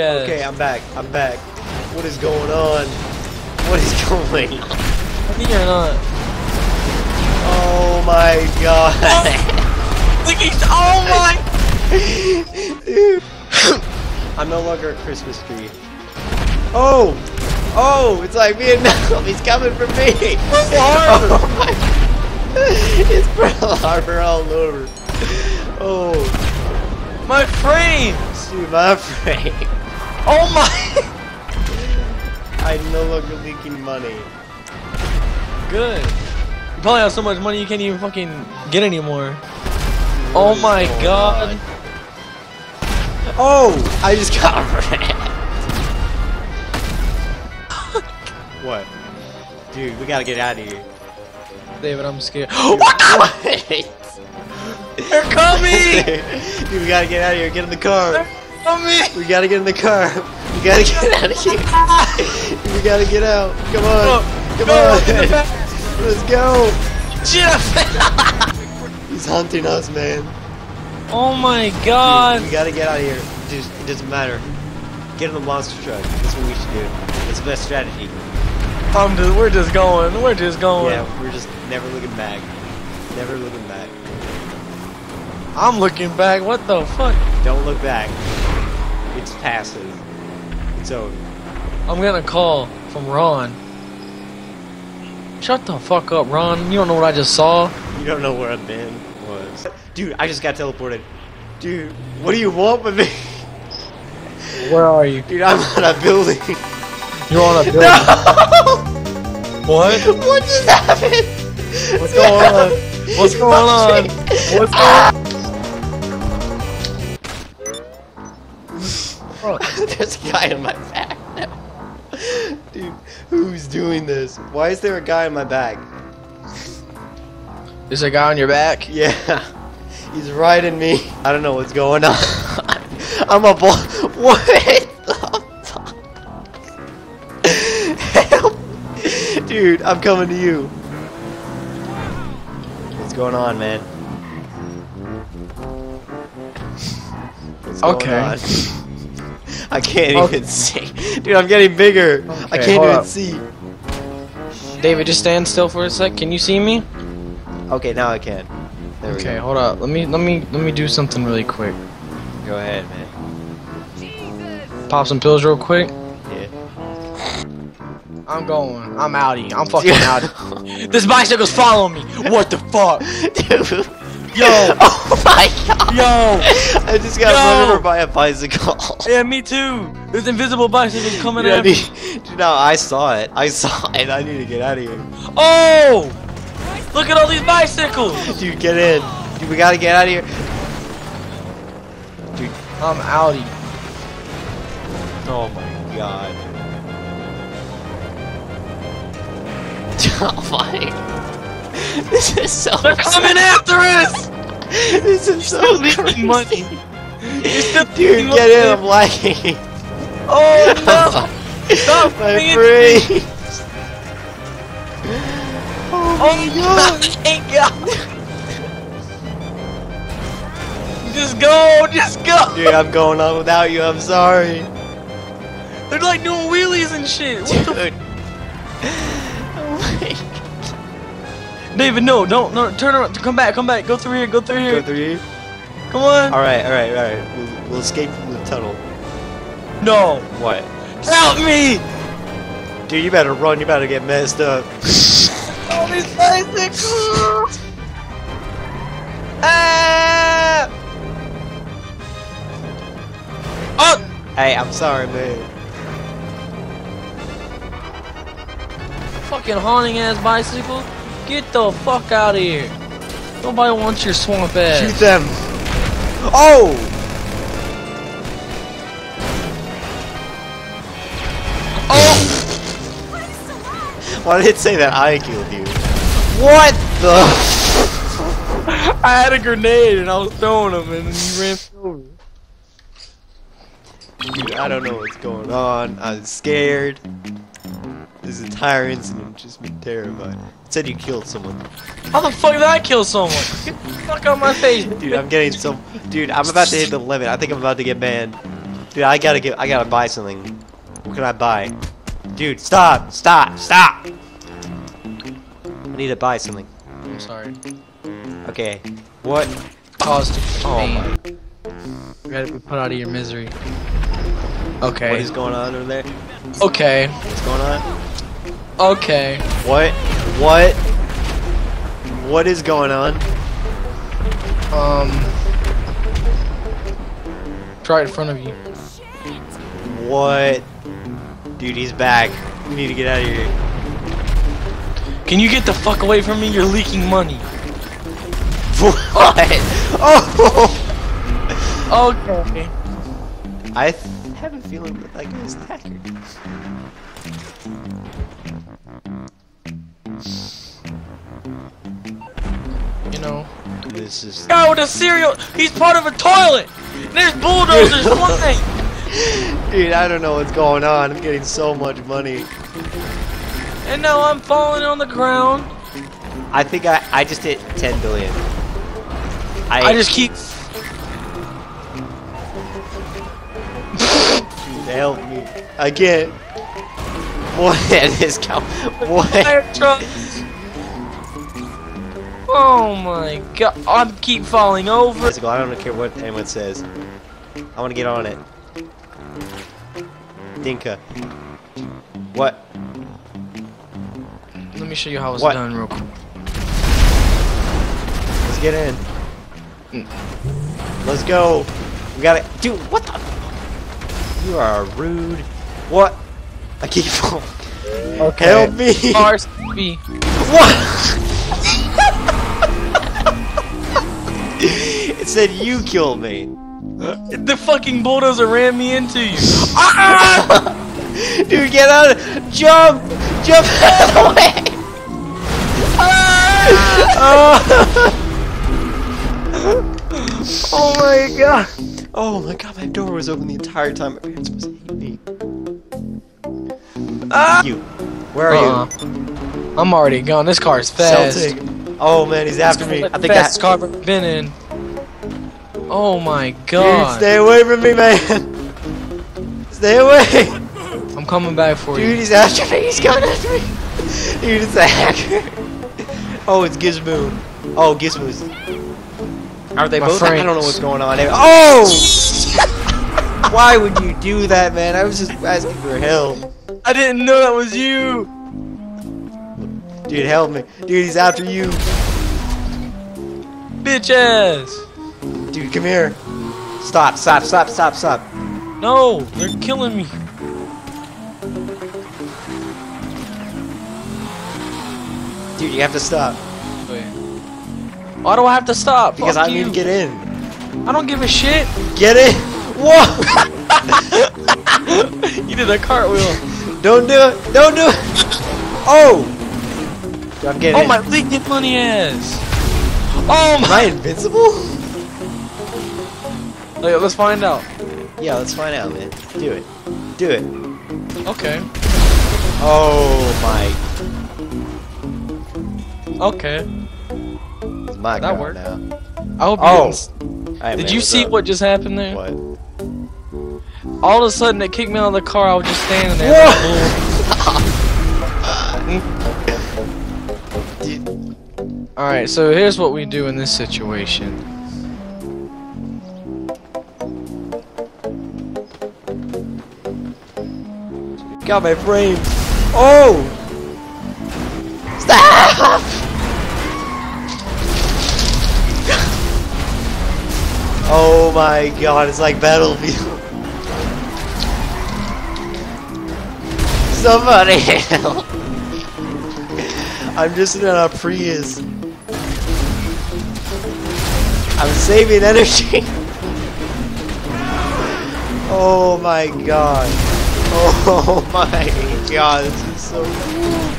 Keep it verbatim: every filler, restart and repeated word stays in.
Yes. Okay, I'm back. I'm back. What is going on? What is going on? I mean, you're not. Oh my god. Oh, look, he's, oh my. I'm no longer a Christmas tree. Oh! Oh! It's like Vietnam. He's coming for me. Pearl Harbor. Oh my. It's Pearl Harbor all over. Oh. My frames. Dude, my frame. Oh my. I'm no longer leaking money. Good. You probably have so much money you can't even fucking get anymore. Oh, oh my god. god. Oh! I just got wrecked. What? Dude, we gotta get out of here. David, I'm scared. What the? They're coming! Dude, we gotta get out of here. Get in the car. They're coming! We gotta get in the car. We gotta get out of here. We gotta get out. Come on. Oh, Come on. Let's go. Jeff! He's hunting us, man. Oh my god. Dude, we gotta get out of here. Dude, it doesn't matter. Get in the monster truck. That's what we should do. That's the best strategy. I'm just, we're just going, we're just going. Yeah, we're just never looking back. Never looking back. I'm looking back, what the fuck? Don't look back. It's passive. It's over. I'm getting a call from Ron. Shut the fuck up, Ron. You don't know what I just saw. You don't know where I've been. Was. Dude, I just got teleported. Dude, what do you want with me? Where are you? Dude, I'm on a building. You're on a building. No! What? What just happened? What's no. going on? What's going on? What's going on? Ah. There's a guy in my back now. Dude, who's doing this? Why is there a guy in my back? There's a guy on your back? Yeah. He's riding me. I don't know what's going on. I'm a ball. What? Dude, I'm coming to you. What's going on, man? What's going okay. on? I can't okay. even see. Dude, I'm getting bigger. Okay, I can't even up. see. David, just stand still for a sec. Can you see me? Okay, now I can. There okay, we go. hold up. Let me let me let me do something really quick. Go ahead, man. Jesus. Pop some pills real quick. I'm going. I'm outie. I'm fucking outie. This bicycle's following me. What the fuck? Dude. Yo. Oh my god. Yo. I just got Yo. run over by a bicycle. Yeah, me too. This invisible bicycle's coming dude, at me. Dude, no, I saw it. I saw it. I need to get out of here. Oh! Look at all these bicycles. Dude, get in. Dude, we gotta get out of here. Dude, I'm outie. Oh my god. Oh my! This is so. They're insane. coming after us. This is so crazy. Money. Dude, money. get in! I'm lagging. Oh no! Stop, my free. Oh my god! god. Just go, just go. Dude, I'm going on without you. I'm sorry. They're like doing wheelies and shit. What Dude. the David, no, don't, no, turn around, come back, come back, go through here, go through here. Go through here? Come on. All right, all right, all right, we'll, we'll escape from the tunnel. No. What? Help me! Dude, you better run, you better get messed up. All these bicycles! Ah! Oh! Hey, I'm sorry, man. Fucking haunting ass bicycle. Get the fuck out of here. Nobody wants your swamp ass. Shoot them. Oh! Oh! Why did it say that I killed you? What the? I had a grenade and I was throwing him and he ran over. Dude, I don't know what's going on. I'm scared. This entire incident just been terrifying. It said you killed someone. How the fuck did I kill someone? Get the fuck out of my face, dude! I'm getting so. Dude, I'm about to hit the limit. I think I'm about to get banned. Dude, I gotta get. I gotta buy something. What can I buy? Dude, stop! Stop! Stop! I need to buy something. I'm sorry. Okay. What caused oh pain? My. You gotta be put out of your misery. Okay. What is going on over there? Okay. What's going on? Okay. What? What? What is going on? Um. It's right in front of you. What? Dude, he's back. We need to get out of here. Can you get the fuck away from me? You're leaking money. What? Oh. Okay. I th have a feeling that that guy's a hacker. You know. This is. Guy with a cereal. He's part of a toilet. There's bulldozers. Flying. Dude, I don't know what's going on. I'm getting so much money. And now I'm falling on the ground. I think I I just hit ten billion. I, I just keep. Help me again. What is going? What? Oh my god! I keep falling over. I don't care what anyone says. I want to get on it. Dinka. What? Let me show you how it's what? done real quick. Let's get in. Mm. Let's go. We got it, dude. What the? You are rude. What? I keep falling. Okay. Help me. R C B. What? It said you killed me. The fucking bulldozer ran me into you. Dude, get out! Jump! Jump out of the way! Oh my god! Oh my god, my door was open the entire time. My parents must hate me. Ah! You. Where are uh, you? I'm already gone. This car is fast. Celtic. Oh man, he's after me. I think that's car been in. Oh my god. Dude, stay away from me, man. Stay away. I'm coming back for Dude, you. Dude, he's after me. He's gone after me. Dude, it's a hacker. Oh, it's Gizmo. Oh, Gizmo's. Are they My both? Friends. I don't know what's going on. Oh! Why would you do that, man? I was just asking for help. I didn't know that was you. Dude, help me. Dude, he's after you. Bitch ass. Dude, come here. Stop, stop, stop, stop, stop. No, they're killing me. Dude, you have to stop. Why do I have to stop? Because Fuck I you. need to get in. I don't give a shit. Get in. Whoa! You did a cartwheel. Don't do it. Don't do it. Oh! I'm getting Oh in. my leaking money ass. Oh my. Am I invincible? Wait, let's find out. Yeah, let's find out, man. Do it. Do it. Okay. Oh my. Okay. My that worked. Now. I hope oh. you didn't. Right, Did man, you see up? what just happened there? What? All of a sudden, it kicked me out of the car. I was just standing there. Like, all right. So here's what we do in this situation. Got my frame. Oh! Stop! Oh my god, it's like Battlefield. Somebody help. I'm just in a Prius. I'm saving energy. Oh my god. Oh my god, this is so cool.